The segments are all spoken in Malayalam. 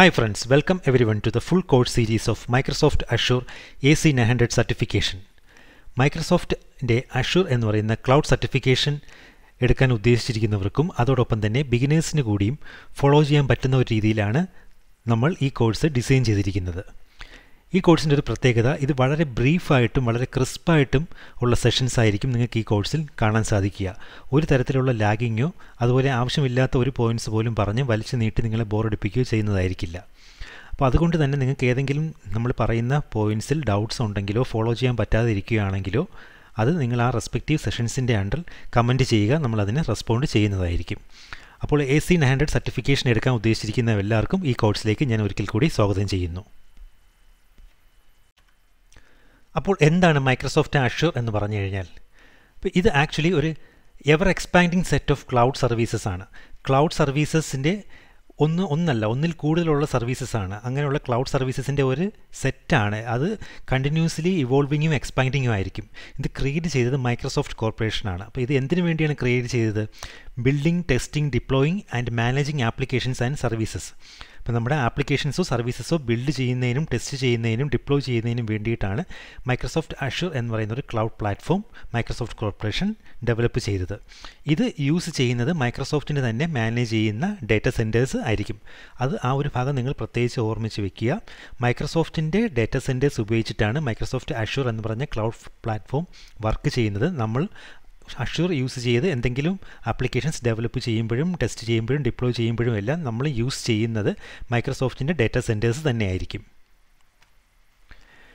Hi friends, welcome everyone to the full course series of Microsoft Azure AC900 certification. Microsoft Azure എന്ന് പറയുന്ന cloud certification എടുക്കാൻ ഉദ്ദേശിച്ചിരിക്കുന്നവർക്കും അതോടൊപ്പം തന്നെ ബിഗിനേഴ്സിന് കൂടിയും ഫോളോ ചെയ്യാൻ പറ്റുന്ന ഒരു രീതിയിലാണ് നമ്മൾ ഈ കോഴ്സ് ഡിസൈൻ ചെയ്തിരിക്കുന്നത്. ഈ കോഴ്സിന്റെ ഒരു പ്രത്യേകത ഇത് വളരെ ബ്രീഫ് ആയിട്ടും വളരെ ക്രിസ്പ് ആയിട്ടും ഉള്ള സെഷൻസ് ആയിരിക്കും നിങ്ങൾക്ക് ഈ കോഴ്സിൽ കാണാൻ സാധിക്കുക. ഒരു തരത്തിലുള്ള ലാഗിങ്ങോ അതുപോലെ ആവശ്യമില്ലാത്ത ഒരു പോയിന്റ്സ് പോലും പറഞ്ഞു വലിച്ചു നീട്ടി നിങ്ങളെ ബോറടിപ്പിക്കുകയോ ചെയ്യുന്നതായിരിക്കില്ല. അപ്പോൾ അതുകൊണ്ട് തന്നെ നിങ്ങൾക്ക് ഏതെങ്കിലും നമ്മൾ പറയുന്ന പോയിന്റ്സിൽ ഡൗട്ട്സ് ഉണ്ടെങ്കിലോ ഫോളോ ചെയ്യാൻ പറ്റാതിരിക്കുകയാണെങ്കിലോ അത് നിങ്ങൾ ആ റെസ്പെക്റ്റീവ് സെഷൻസിന്റെ അണ്ടർ കമന്റ് ചെയ്യുക, നമ്മൾ അതിനെ റെസ്പോണ്ട് ചെയ്യുന്നതായിരിക്കും. അപ്പോൾ AC900 സർട്ടിഫിക്കേഷൻ എടുക്കാൻ ഉദ്ദേശിച്ചിരിക്കുന്ന എല്ലാവർക്കും ഈ കോഴ്സിലേക്ക് ഞാൻ ഒരിക്കൽ കൂടി സ്വാഗതം ചെയ്യുന്നു. അപ്പോൾ എന്താണ് മൈക്രോസോഫ്റ്റ് ആഷൂർ എന്ന് പറഞ്ഞു കഴിഞ്ഞാൽ ഇത് ആക്ച്വലി ഒരു ever expanding set of cloud services ആണ്. ക്ലൗഡ് സർവീസസിൻ്റെ ഒന്നിൽ കൂടുതലുള്ള സർവീസസ് ആണ്. അങ്ങനെയുള്ള ക്ലൗഡ് സർവീസസിൻ്റെ ഒരു സെറ്റാണ്. അത് കണ്ടിന്യൂസ്ലി ഇവോൾവിങ്ങും എക്സ്പാൻഡിങ്ങും ആയിരിക്കും. ഇത് ക്രിയേറ്റ് ചെയ്തത് മൈക്രോസോഫ്റ്റ് കോർപ്പറേഷനാണ്. അപ്പോൾ ഇത് എന്തിനു വേണ്ടിയാണ് ക്രിയേറ്റ് ചെയ്തത്? Building, testing, deploying and managing applications and services. അപ്പോൾ നമ്മുടെ ആപ്ലിക്കേഷൻസോ സർവീസസോ ബിൽഡ് ചെയ്യുന്നതിനും ടെസ്റ്റ് ചെയ്യുന്നതിനും ഡിപ്ലോയ് ചെയ്യുന്നതിനും വേണ്ടിയിട്ടാണ് മൈക്രോസോഫ്റ്റ് അഷൂർ എന്ന് പറയുന്ന ഒരു cloud platform Microsoft corporation develop ചെയ്തത്. ഇത് യൂസ് ചെയ്യുന്നത് മൈക്രോസോഫ്റ്റിൻ്റെ തന്നെ മാനേജ് ചെയ്യുന്ന ഡേറ്റാ സെൻറ്റേഴ്സ് ആയിരിക്കും. അത് ആ ഒരു ഭാഗം നിങ്ങൾ പ്രത്യേകിച്ച് ഓർമ്മിച്ച് വയ്ക്കുക. മൈക്രോസോഫ്റ്റിൻ്റെ ഡേറ്റാ സെൻറ്റേഴ്സ് ഉപയോഗിച്ചിട്ടാണ് മൈക്രോസോഫ്റ്റ് അഷൂർ എന്ന് പറഞ്ഞ ക്ലൗഡ് പ്ലാറ്റ്ഫോം വർക്ക് ചെയ്യുന്നത്. നമ്മൾ അഷൂർ യൂസ് ചെയ്ത് എന്തെങ്കിലും ആപ്ലിക്കേഷൻസ് ഡെവലപ്പ് ചെയ്യുമ്പോഴും ടെസ്റ്റ് ചെയ്യുമ്പോഴും ഡിപ്ലോയ് ചെയ്യുമ്പോഴും എല്ലാം നമ്മൾ യൂസ് ചെയ്യുന്നത് മൈക്രോസോഫ്റ്റിൻ്റെ ഡേറ്റാ സെൻറ്റേഴ്സ് തന്നെയായിരിക്കും.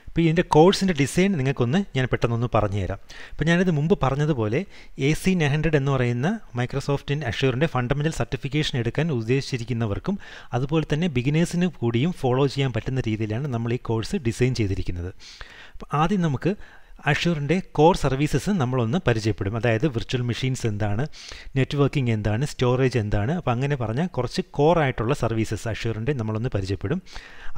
ഇപ്പോൾ ഇതിൻ്റെ കോഴ്സിൻ്റെ ഡിസൈൻ നിങ്ങൾക്കൊന്ന് ഞാൻ പെട്ടെന്നൊന്ന് പറഞ്ഞു തരാം. ഇപ്പോൾ ഞാനിത് മുമ്പ് പറഞ്ഞതുപോലെ AC900 എന്ന് പറയുന്ന മൈക്രോസോഫ്റ്റിൻ അഷൂറിൻ്റെ ഫണ്ടമെൻ്റൽ സർട്ടിഫിക്കേഷൻ എടുക്കാൻ ഉദ്ദേശിച്ചിരിക്കുന്നവർക്കും അതുപോലെ തന്നെ ബിഗിനേഴ്സിന് കൂടിയും ഫോളോ ചെയ്യാൻ പറ്റുന്ന രീതിയിലാണ് നമ്മൾ ഈ കോഴ്സ് ഡിസൈൻ ചെയ്തിരിക്കുന്നത്. അപ്പോൾ ആദ്യം നമുക്ക് അഷൂറിൻ്റെ കോർ സർവീസസ് നമ്മളൊന്ന് പരിചയപ്പെടും. അതായത് വിർച്വൽ മെഷീൻസ് എന്താണ്, നെറ്റ്വർക്കിംഗ് എന്താണ്, സ്റ്റോറേജ് എന്താണ്, അപ്പോൾ അങ്ങനെ പറഞ്ഞാൽ കുറച്ച് കോറായിട്ടുള്ള സർവീസസ് അഷൂറിൻ്റെ നമ്മളൊന്ന് പരിചയപ്പെടും.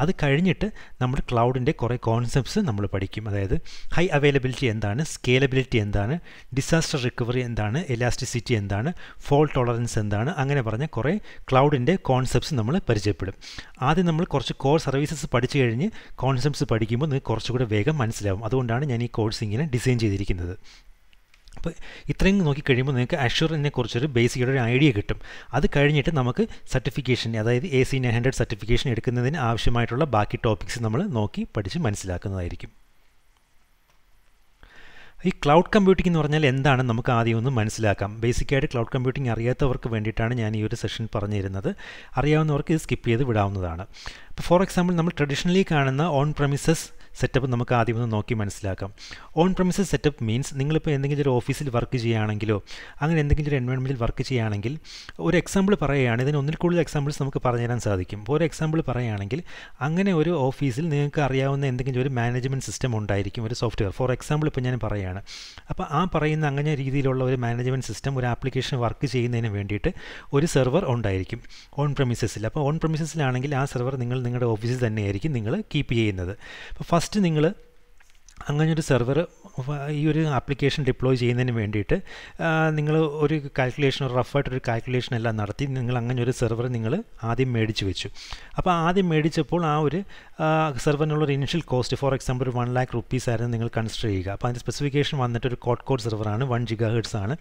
അത് കഴിഞ്ഞിട്ട് നമ്മൾ ക്ലൗഡിൻ്റെ കുറേ കോൺസെപ്റ്റ്സ് നമ്മൾ പഠിക്കും. അതായത് ഹൈ അവൈലബിലിറ്റി എന്താണ്, സ്കേലബിലിറ്റി എന്താണ്, ഡിസാസ്റ്റർ റിക്കവറി എന്താണ്, എലാസ്റ്റിസിറ്റി എന്താണ്, ഫോൾട്ട് ടോളറൻസ് എന്താണ്, അങ്ങനെ പറഞ്ഞാൽ കുറേ ക്ലൗഡിൻ്റെ കോൺസെപ്റ്റ്സ് നമ്മൾ പരിചയപ്പെടും. ആദ്യം നമ്മൾ കുറച്ച് കോർ സർവീസസ് പഠിച്ചു കഴിഞ്ഞ് കോൺസെപ്റ്റ്സ് പഠിക്കുമ്പോൾ നിങ്ങൾക്ക് കുറച്ചുകൂടെ വേഗം മനസ്സിലാവും. അതുകൊണ്ടാണ് ഞാൻ ഈ കോഴ്സ് ഇങ്ങനെ ഡിസൈൻ ചെയ്തിരിക്കുന്നത്. അപ്പോൾ ഇത്രയും നോക്കിക്കഴിയുമ്പോൾ നിങ്ങൾക്ക് അഷൂറിനെ കുറിച്ചൊരു ബേസിക്കായിട്ട് ഒരു ഐഡിയ കിട്ടും. അത് കഴിഞ്ഞിട്ട് നമുക്ക് സർട്ടിഫിക്കേഷൻ, അതായത് AC900 സർട്ടിഫിക്കേഷൻ എടുക്കുന്നതിന് ആവശ്യമായിട്ടുള്ള ബാക്കി ടോപ്പിക്സ് നമ്മൾ നോക്കി പഠിച്ച് മനസ്സിലാക്കുന്നതായിരിക്കും. ഈ ക്ലൗഡ് കമ്പ്യൂട്ടിംഗ് എന്ന് പറഞ്ഞാൽ എന്താണെന്ന് നമുക്ക് ആദ്യം ഒന്ന് മനസ്സിലാക്കാം. ബേസിക്കായിട്ട് ക്ലൗഡ് കമ്പ്യൂട്ടിംഗ് അറിയാത്തവർക്ക് വേണ്ടിയിട്ടാണ് ഞാൻ ഈ ഒരു സെഷൻ പറഞ്ഞിരുന്നത്. അറിയാവുന്നവർക്ക് ഇത് സ്കിപ്പ് ചെയ്ത് വിടാവുന്നതാണ്. അപ്പോൾ ഫോർ എക്സാമ്പിൾ നമ്മൾ ട്രഡീഷണലി കാണുന്ന ഓൺ പ്രമിസസ് സെറ്റപ്പ് നമുക്ക് ആദ്യം ഒന്ന് നോക്കി മനസ്സിലാക്കാം. ഓൺ പ്രമിസസ് സെറ്റപ്പ് മീൻസ് നിങ്ങളിപ്പോൾ എന്തെങ്കിലും ഒരു ഓഫീസിൽ വർക്ക് ചെയ്യുകയാണെങ്കിലോ അങ്ങനെ എന്തെങ്കിലും ഒരു എൻവയോൺമെൻറ്റിൽ വർക്ക് ചെയ്യുകയാണെങ്കിൽ ഒരു എക്സാമ്പിൾ പറയുകയാണ്, ഇതിന് ഒന്നിൽ കൂടുതൽ എക്സാമ്പിൾസ് നമുക്ക് പറഞ്ഞു തരാൻ സാധിക്കും. ഒരു എക്സാമ്പിൾ പറയുകയാണെങ്കിൽ അങ്ങനെ ഒരു ഓഫീസിൽ നിങ്ങൾക്ക് അറിയാവുന്ന എന്തെങ്കിലും ഒരു മാനേജ്മെൻറ്റ് സിസ്റ്റം ഉണ്ടായിരിക്കും, ഒരു സോഫ്റ്റ്വെയർ. ഫോർ എക്സാമ്പിൾ ഇപ്പോൾ ഞാൻ പറയുകയാണ്. അപ്പോൾ ആ പറയുന്ന അങ്ങനെ രീതിയിലുള്ള ഒരു മാനേജ്മെൻറ്റ് സിസ്റ്റം ഒരു ആപ്ലിക്കേഷൻ വർക്ക് ചെയ്യുന്നതിന് വേണ്ടിയിട്ട് ഒരു സെർവർ ഉണ്ടായിരിക്കും ഓൺ പ്രമിസസിൽ. അപ്പോൾ ഓൺ പ്രമിസസിലാണെങ്കിൽ ആ സെർവർ നിങ്ങളുടെ ഓഫീസിൽ തന്നെയായിരിക്കും നിങ്ങൾ കീപ്പ് ചെയ്യുന്നത്. അപ്പോൾ ഫസ്റ്റ് നിങ്ങൾ അങ്ങനൊരു സെർവർ ഈ ഒരു ആപ്ലിക്കേഷൻ ഡിപ്ലോയ് ചെയ്യുന്നതിന് വേണ്ടിയിട്ട് നിങ്ങൾ ഒരു കാൽക്കുലേഷൻ, റഫായിട്ടൊരു കാൽക്കുലേഷൻ എല്ലാം നടത്തി നിങ്ങൾ അങ്ങനൊരു സെർവർ നിങ്ങൾ ആദ്യം മേടിച്ച് വെച്ചു. അപ്പോൾ ആദ്യം മേടിച്ചപ്പോൾ ആ ഒരു സെർവറിനുള്ളൊരു ഇനിഷ്യൽ കോസ്റ്റ് ഫോർ എക്സാമ്പിൾ ഒരു 1 ലക്ഷ് റുപ്പീസ് ആയിരുന്നു നിങ്ങൾ കൺസിഡർ ചെയ്യുക. അപ്പോൾ അതിൻ്റെ സ്പെസിഫിക്കേഷൻ വന്നിട്ട് ഒരു ക്വാഡ് കോർ സെർവറാണ്, 1 GHz ആണ്.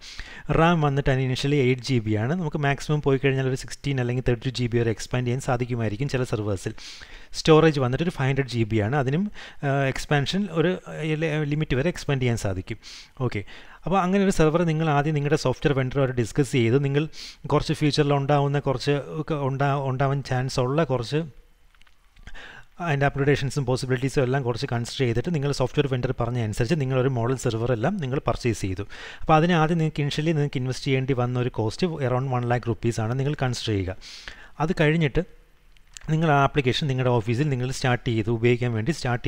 റാം വന്നിട്ട് അതിന് ഇനിഷ്യലി 8 GB ആണ്. നമുക്ക് മാക്സിമം പോയി കഴിഞ്ഞാൽ ഒരു 16 അല്ലെങ്കിൽ 32 GB വരെ എക്സ്പാൻഡ് ചെയ്യാൻ സാധിക്കുമായിരിക്കും ചില സെർവേഴ്സിൽ. സ്റ്റോറേജ് വന്നിട്ട് ഒരു 500 GB ആണ്. അതിനും എക്സ്പാൻഷൻ ഒരു ലിമിറ്റ് വരെ എക്സ്പാൻഡ് ചെയ്യാൻ സാധിക്കും. ഓക്കെ, അപ്പോൾ അങ്ങനെ ഒരു സെർവർ നിങ്ങൾ ആദ്യം നിങ്ങളുടെ സോഫ്റ്റ്വെയർ വെണ്ടറുമായിട്ട് ഡിസ്കസ് ചെയ്ത് നിങ്ങൾ കുറച്ച് ഫ്യൂച്ചറിൽ ഉണ്ടാവുന്ന കുറച്ച് ഉണ്ടാവാൻ ചാൻസ് ഉള്ള കുറച്ച് അതിൻ്റെ അപ്ഗ്രഡേഷൻസും പോസിബിലിറ്റീസും എല്ലാം കുറച്ച് കൺസിഡർ ചെയ്തിട്ട് നിങ്ങൾ സോഫ്റ്റ്വെയർ വെണ്ടർ പറഞ്ഞ അനുസരിച്ച് നിങ്ങളൊരു മോഡൽ സെർവർ എല്ലാം നിങ്ങൾ പർച്ചേസ് ചെയ്തു. അപ്പോൾ അതിന് ആദ്യം നിങ്ങൾക്ക് ഇനിഷ്യലി നിങ്ങൾക്ക് ഇൻവെസ്റ്റ് ചെയ്യേണ്ടി വന്ന ഒരു കോസ്റ്റ് അറൌണ്ട് 1 ലക്ഷ് റുപ്പീസ് ആണ് നിങ്ങൾ കൺസിഡർ ചെയ്യുക. അത് കഴിഞ്ഞിട്ട് നിങ്ങൾ ആ ആപ്ലിക്കേഷൻ നിങ്ങളുടെ ഓഫീസിൽ നിങ്ങൾ സ്റ്റാർട്ട് ചെയ്തു ഉപയോഗിക്കാൻ വേണ്ടി സ്റ്റാർട്ട്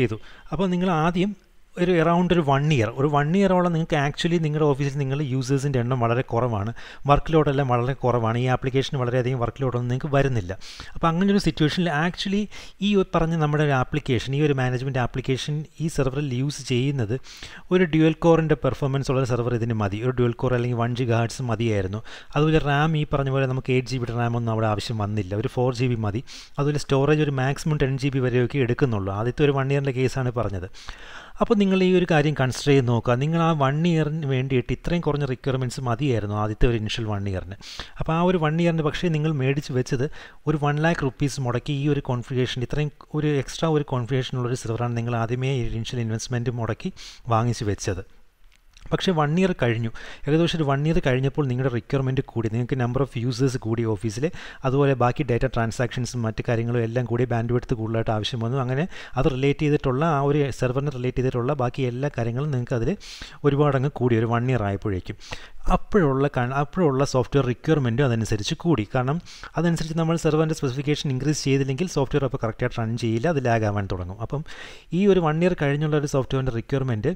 ചെയ്തു. അപ്പോൾ നിങ്ങൾ ആദ്യം around 1 year. Or 1 year actually in your office users in the workload all Malavana application workload on the situation actually e application, your management application e server use a dual core and performance or server dual core 1 GHz RAM 8 GB RAM on our 4 GB storage maximum 10 GB 1 year case. If you have a constraint, you can use 1 year requirements for the initial 1 year. If you have 1 year, you can use 1 lakh rupees for this configuration. If you have extra configuration, you can use the initial investment for this. But 1 year കഴിഞ്ഞു. ഏകദേശം 1 year കഴിഞ്ഞപ്പോൾ നിങ്ങളുടെ റിക്വയർമെന്റ് കൂടി. നിങ്ങൾക്ക് നമ്പർ ഓഫ് യൂസേഴ്സ് കൂടി ഓഫീസിലെ. അതുപോലെ ബാക്കി ഡാറ്റ ട്രാൻസാക്ഷൻസും മറ്റു കാര്യങ്ങളും എല്ലാം കൂടി ബാൻഡ്വിഡ്ത്ത് കൂടുതലായിട്ട് ആവശ്യം വന്നു. അങ്ങനെ അത് റിലേറ്റ് ചെയ്തിട്ടുള്ള ആ ഒരു സെർവറിനെ റിലേറ്റ് ചെയ്തിട്ടുള്ള ബാക്കി എല്ലാ കാര്യങ്ങളും നിങ്ങൾക്ക് അതിൽ ഒരുപാട് അങ്ങ് കൂടി ഒരു 1 year ആയിപ്പോഴേക്കും. അപ്പോഴുള്ള സോഫ്റ്റ്വെയർ റിക്വയർമെന്റ് അതനുസരിച്ച് കൂടി. കാരണം അതനുസരിച്ച് നമ്മൾ സെർവറിന്റെ സ്പെസിഫിക്കേഷൻ ഇൻക്രീസ് ചെയ്തില്ലെങ്കിൽ സോഫ്റ്റ്വെയർ അപ്പോൾ കറക്റ്റ് ആയിട്ട് റൺ ചെയ്യില്ല. അത് ലാഗ് ആവാൻ തുടങ്ങും. അപ്പം ഈ ഒരു 1 year കഴിഞ്ഞുള്ള ഒരു സോഫ്റ്റ്വെയറിന്റെ റിക്വയർമെന്റ്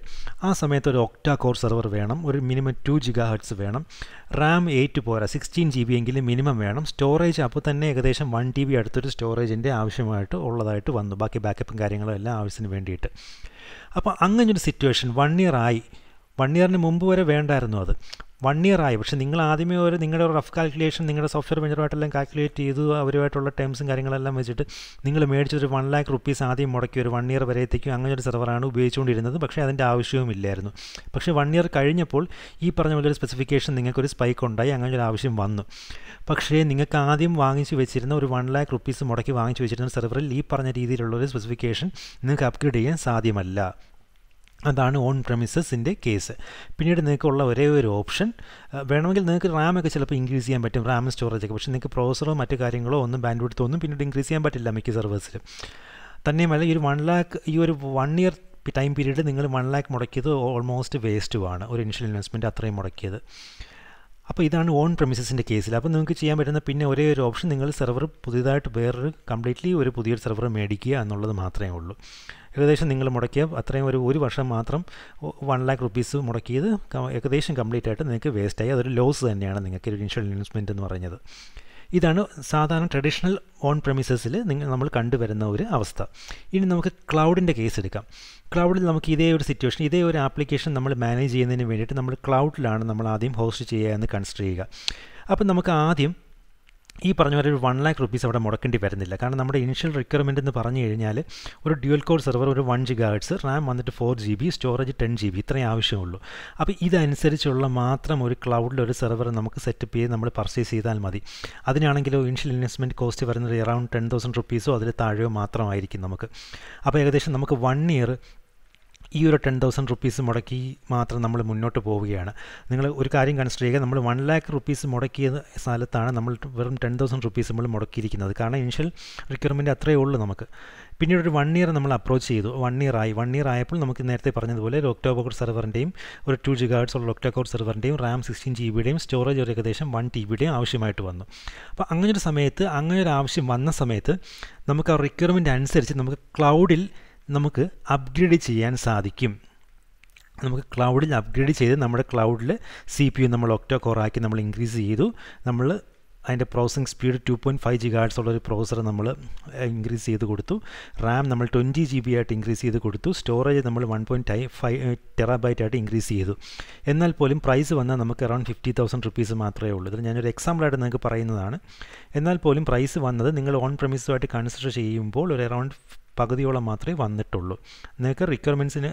ആ സമയത്ത് ഒരു ഒക്ടാ കോർ server വേണം ഒരു മിനിമം 2 GHz വേണം RAM 8 പോരാ 16 GB എങ്കിലും മിനിമം വേണം സ്റ്റോറേജ് അപ്പോൾ തന്നെ ഏകദേശം 1 TB അടുത്തൊരു സ്റ്റോറേജിന്റെ ആവശ്യമായിട്ട് ഉള്ളതായിട്ട് വന്നു ബാക്കി ബാക്കപ്പും കാര്യങ്ങളും എല്ലാം ആവശ്യത്തിന് വേണ്ടിയിട്ട് അപ്പോൾ അങ്ങനെ ഒരു സിറ്റുവേഷൻ 1 year ആയി 1 yearന് മുൻപ് വരെ വേണ്ടായിരുന്നു അത് 1 year ആയി പക്ഷേ നിങ്ങൾ ആദ്യമേ ഒരു നിങ്ങളുടെ റഫ് കാൽക്കുലേഷൻ നിങ്ങളുടെ സോഫ്റ്റ്വെയർ വെണ്ടറുമായിട്ടെല്ലാം കാൽക്കുലേറ്റ് ചെയ്തു അവരുമായിട്ടുള്ള ടേംസും കാര്യങ്ങളെല്ലാം വെച്ചിട്ട് നിങ്ങൾ മേടിച്ചൊരു 1 ലാക്ക് റുപ്പീസ് ആദ്യം മുടക്കി ഒരു 1 year വരെത്തേക്കും അങ്ങനെ ഒരു സെർവറാണ് ഉപയോഗിച്ചുകൊണ്ടിരുന്നത് പക്ഷേ അതിൻ്റെ ആവശ്യവും ഇല്ലായിരുന്നു പക്ഷേ 1 year കഴിഞ്ഞപ്പോൾ ഈ പറഞ്ഞ പോലൊരു സ്പെസിഫിക്കേഷൻ നിങ്ങൾക്കൊരു സ്പൈക്ക് ഉണ്ടായി അങ്ങനെ ഒരു ആവശ്യം വന്നു പക്ഷേ നിങ്ങൾക്ക് ആദ്യം വാങ്ങിച്ചു വെച്ചിരുന്ന ഒരു 1 ലാക്ക് റുപ്പീസ് മുടക്കി വാങ്ങിച്ചു വെച്ചിരുന്ന സെർവറിൽ ഈ പറഞ്ഞ രീതിയിലുള്ളൊരു സ്പെസിഫിക്കേഷൻ നിങ്ങൾക്ക് അപ്ഗ്രേഡ് ചെയ്യാൻ സാധ്യമല്ല അതാണ് ഓൺ പ്രെമിസസിന്റെ കേസ്. പിന്നീട് നിങ്ങൾക്കുള്ള ഒരേ ഒരു ഓപ്ഷൻ വേണമെങ്കിൽ നിങ്ങൾക്ക് റാം ഒക്കെ ചിലപ്പോൾ ഇൻക്രീസ് ചെയ്യാൻ പറ്റും റാം സ്റ്റോറേജ് ഒക്കെ പക്ഷേ നിങ്ങൾക്ക് പ്രോസറോ മറ്റു കാര്യങ്ങളോ ഒന്നും ബാൻഡ്വിഡ്ത്ത് ഒന്നും പിന്നീട് ഇൻക്രീസ് ചെയ്യാൻ പറ്റില്ല മിക്ക സെർവേഴ്സിലും തന്നെയുമല്ല ഈ ഒരു 1 lakh ഈ ഒരു 1 year ടൈം പീരീഡ് നിങ്ങൾ 1 lakh മുടക്കിയത് ഓൾമോസ്റ്റ് വേസ്റ്റുമാണ് ഒരു ഇനിഷ്യൽ ഇൻവെസ്റ്റ്മെൻറ്റ് അത്രയും മുടക്കിയത് അപ്പോൾ ഇതാണ് ഓൺ പ്രെമിസസിൻ്റെ കേസിൽ അപ്പോൾ നിങ്ങൾക്ക് ചെയ്യാൻ പറ്റുന്ന പിന്നെ ഒരേ ഒരു ഓപ്ഷൻ നിങ്ങൾ സെർവർ പുതിയതായിട്ട് വേറൊരു കംപ്ലീറ്റ്ലി ഒരു പുതിയൊരു സെർവർ മേടിക്കുക എന്നുള്ളത് മാത്രമേ ഉള്ളൂ ഏകദേശം നിങ്ങൾ മുടക്കിയ അത്രയും ഒരു വർഷം മാത്രം 1 lakh rupees മുടക്കിയത് ഏകദേശം കംപ്ലീറ്റ് ആയിട്ട് നിങ്ങൾക്ക് വേസ്റ്റായി അതൊരു ലോസ് തന്നെയാണ് നിങ്ങൾക്ക് ഒരു ഇനിഷ്യൽ ഇൻവെസ്റ്റ്മെൻറ്റ് എന്ന് പറയുന്നത് ഇതാണ് സാധാരണ ട്രഡീഷണൽ ഓൺ പ്രെമിസസിൽ നമ്മൾ കണ്ടുവരുന്ന ഒരു അവസ്ഥ ഇനി നമുക്ക് ക്ലൗഡിൻ്റെ കേസ് എടുക്കാം ക്ലൗഡിൽ നമുക്ക് ഇതേ ഒരു സിറ്റുവേഷൻ ഇതേ ഒരു ആപ്ലിക്കേഷൻ നമ്മൾ മാനേജ് ചെയ്യുന്നതിന് വേണ്ടിയിട്ട് നമ്മൾ ക്ലൗഡിലാണ് നമ്മൾ ആദ്യം ഹോസ്റ്റ് ചെയ്യുക എന്ന് കൺസിഡർ ചെയ്യുക അപ്പം നമുക്ക് ആദ്യം ഈ പറഞ്ഞ പോലെ ഒരു 1 lakh rupees അവിടെ മുടക്കേണ്ടി വരുന്നില്ല കാരണം നമ്മുടെ ഇനിഷ്യൽ റിക്വയർമെൻറ്റ് എന്ന് പറഞ്ഞു കഴിഞ്ഞാൽ ഒരു ഡ്യുവൽ കോർ സെർവർ ഒരു 1 GHz റാം വന്നിട്ട് 4 GB സ്റ്റോറേജ് 10 GB ഇത്രയും ആവശ്യമുള്ളൂ അപ്പോൾ ഇതനുസരിച്ചുള്ള മാത്രം ഒരു ക്ലൗഡിലൊരു സെർവർ നമുക്ക് സെറ്റപ്പ് ചെയ്ത് നമ്മൾ പർച്ചേസ് ചെയ്താൽ മതി അതിനാണെങ്കിലോ ഇനിഷ്യൽ ഇൻവെസ്റ്റ്മെൻറ്റ് കോസ്റ്റ് വരുന്നത് അറൌണ്ട് 10,000 rupees അതിൽ താഴെയോ മാത്രമായിരിക്കും നമുക്ക് അപ്പോൾ ഏകദേശം നമുക്ക് 1 year ഈ ഒരു 10,000 rupees മുടക്കി മാത്രം നമ്മൾ മുന്നോട്ട് പോവുകയാണ് നിങ്ങൾ ഒരു കാര്യം കൺസിഡർ ചെയ്യുക നമ്മൾ 1 lakh rupees മുടക്കിയ സ്ഥലത്താണ് നമ്മൾ വെറും 10,000 rupees നമ്മൾ മുടക്കിയിരിക്കുന്നത് കാരണം ഇനിഷ്യൽ റിക്വയർമെൻറ്റ് അത്രയേ ഉള്ളൂ നമുക്ക് പിന്നീട് ഒരു 1 year നമ്മൾ അപ്രോച്ച് ചെയ്തു 1 year ആയി 1 year ആയപ്പോൾ നമുക്ക് നേരത്തെ പറഞ്ഞതുപോലെ ഒരു ഒക്ടോബർ സെർവറിൻ്റെയും ഒരു 2 GHz ഉള്ള ഒക്ടോബർ സെർവറിൻ്റെയും റാം 16 GBയുടെയും സ്റ്റോറേജ് ഒരു ഏകദേശം 1 TBയുടെയും ആവശ്യമായിട്ട് വന്നു അപ്പോൾ അങ്ങനൊരു സമയത്ത് അങ്ങനൊരു ആവശ്യം വന്ന സമയത്ത് നമുക്ക് ആ റിക്വയർമെൻറ്റ് അനുസരിച്ച് നമുക്ക് ക്ലൗഡിൽ നമുക്ക് അപ്ഗ്രേഡ് ചെയ്യാൻ സാധിക്കും നമുക്ക് ക്ലൗഡിൽ അപ്ഗ്രേഡ് ചെയ്ത് നമ്മുടെ ക്ലൗഡിൽ CPU നമ്മൾ ഒക്ടോ കോറാക്കി നമ്മൾ ഇൻക്രീസ് ചെയ്തു നമ്മൾ അതിൻ്റെ പ്രോസസിംഗ് സ്പീഡ് 2.5 GHz ഉള്ളൊരു പ്രോസർ നമ്മൾ ഇൻക്രീസ് ചെയ്ത് കൊടുത്തു റാം നമ്മൾ 20 GB ആയിട്ട് ഇൻക്രീസ് ചെയ്ത് കൊടുത്തു സ്റ്റോറേജ് നമ്മൾ 1.5 TB ആയിട്ട് ഇൻക്രീസ് ചെയ്തു എന്നാൽ പോലും പ്രൈസ് വന്നാൽ നമുക്ക് അറൌണ്ട് 50,000 rupees മാത്രമേ ഉള്ളൂ ഇതിൽ ഞാനൊരു എക്സാമ്പിളായിട്ട് നിങ്ങൾക്ക് പറയുന്നതാണ് എന്നാൽ പോലും പ്രൈസ് വന്നത് നിങ്ങൾ ഓൺ പ്രെമിസുമായിട്ട് കൺസിഡർ ചെയ്യുമ്പോൾ ഒരു അറൌണ്ട് പകുതിയോളം മാത്രമേ വന്നിട്ടുള്ളൂ നിങ്ങൾക്ക് റിക്വയർമെൻറ്റ്സിന്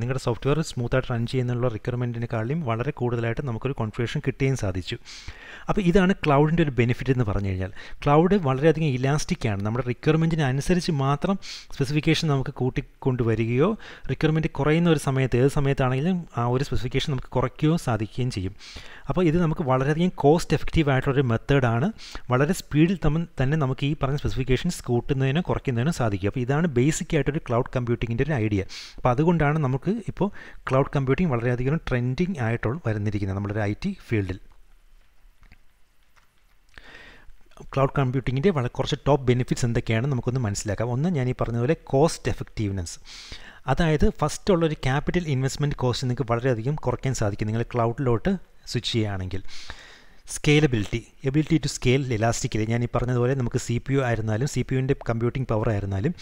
നിങ്ങളുടെ സോഫ്റ്റ്വെയർ സ്മൂത്തായിട്ട് റൺ ചെയ്യുന്നുള്ള റിക്വയർമെൻറ്റിനെക്കാളും വളരെ കൂടുതലായിട്ട് നമുക്കൊരു കോൺഫിഗറേഷൻ കിട്ടാൻ സാധിച്ചു അപ്പോൾ ഇതാണ് ക്ലൗഡിൻ്റെ ഒരു ബെനിഫിറ്റ് എന്ന് പറഞ്ഞു കഴിഞ്ഞാൽ ക്ലൗഡ് വളരെയധികം ഇലാസ്റ്റിക്കാണ് നമ്മുടെ റിക്വയർമെൻറ്റിന് അനുസരിച്ച് മാത്രം സ്പെസിഫിക്കേഷൻ നമുക്ക് കൂട്ടിക്കൊണ്ടുവരികയോ റിക്വയർമെൻറ്റ് കുറയുന്ന ഒരു സമയത്ത് ഏത് സമയത്താണെങ്കിലും ആ ഒരു സ്പെസിഫിക്കേഷൻ നമുക്ക് കുറയ്ക്കുകയോ സാധിക്കുകയും ചെയ്യും അപ്പോൾ ഇത് നമുക്ക് വളരെയധികം കോസ്റ്റ് എഫക്റ്റീവ് ആയിട്ടുള്ളൊരു മെത്തേഡാണ് വളരെ സ്പീഡിൽ തന്നെ നമുക്ക് ഈ പറഞ്ഞ സ്പെസിഫിക്കേഷൻസ് കൂട്ടുന്നതിനോ കുറയ്ക്കുന്നതിനോ സാധിക്കും അപ്പോൾ ഇതാണ് ബേസിക് ആയിട്ടൊരു ക്ലൗഡ് കമ്പ്യൂട്ടിങ്ങിൻ്റെ ഒരു ഐഡിയ അപ്പോൾ അതുകൊണ്ടാണ് നമുക്ക് ഇപ്പോൾ ക്ലൗഡ് കമ്പ്യൂട്ടിംഗ് വളരെയധികം ട്രെൻഡിങ് ആയിട്ടുള്ള വരുന്നിരിക്കുന്നത് നമ്മുടെ IT ഫീൽഡിൽ ക്ലൗഡ് കമ്പ്യൂട്ടിങ്ങിൻ്റെ കുറച്ച് ടോപ്പ് ബെനിഫിറ്റ്സ് എന്തൊക്കെയാണ് നമുക്കൊന്ന് മനസ്സിലാക്കാം ഒന്ന് ഞാൻ ഈ പറഞ്ഞതുപോലെ കോസ്റ്റ് എഫക്റ്റീവ്നെസ് അതായത് ഫസ്റ്റ് ഉള്ള ഒരു ക്യാപിറ്റൽ ഇൻവെസ്റ്റ്മെൻറ്റ് കോസ്റ്റ് നിങ്ങൾക്ക് വളരെയധികം കുറയ്ക്കാൻ സാധിക്കും നിങ്ങൾ ക്ലൗഡിലോട്ട് സ്വിച്ച് ചെയ്യുകയാണെങ്കിൽ. Scalability, ability to scale elastically, ഞാൻ ഈ പറഞ്ഞതുപോലെ നമുക്ക് സി പി യു ആയിരുന്നാലും സി പി യുവിൻ്റെ കമ്പ്യൂട്ടിംഗ് പവർ ആയിരുന്നാലും